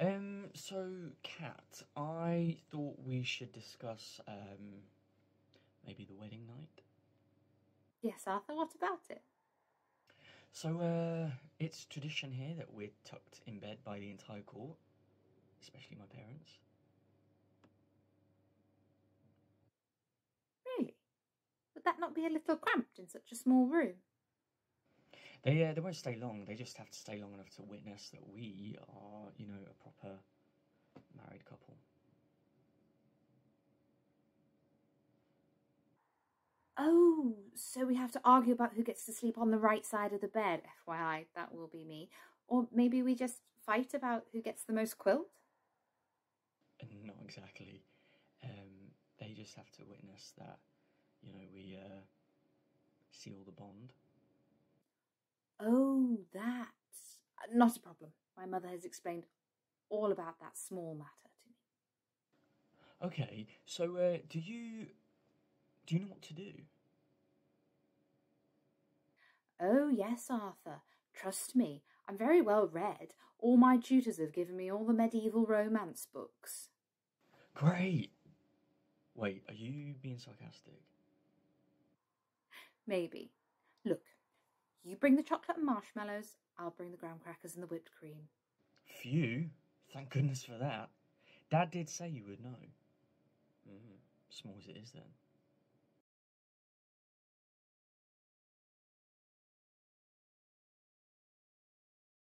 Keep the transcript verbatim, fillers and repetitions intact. Um, so, Kat, I thought we should discuss um, maybe the wedding night. Yes, Arthur, what about it? So, uh, it's tradition here that we're tucked in bed by the entire court, especially my parents. Really? Would that not be a little cramped in such a small room? They, uh, they won't stay long, they just have to stay long enough to witness that we are, you know, a proper married couple. Oh, so we have to argue about who gets to sleep on the right side of the bed. F Y I, that will be me. Or maybe we just fight about who gets the most quilt? Not exactly. Um, they just have to witness that, you know, we uh, seal the bond. Oh, that. Not a problem. My mother has explained all about that small matter to me. Okay, so uh, do you... do you know what to do? Oh, yes, Arthur. Trust me, I'm very well read. All my tutors have given me all the medieval romance books. Great! Wait, are you being sarcastic? Maybe. Look, you bring the chocolate and marshmallows, I'll bring the graham crackers and the whipped cream. Phew! Thank goodness for that. Dad did say you would know. Mm, small as it is then.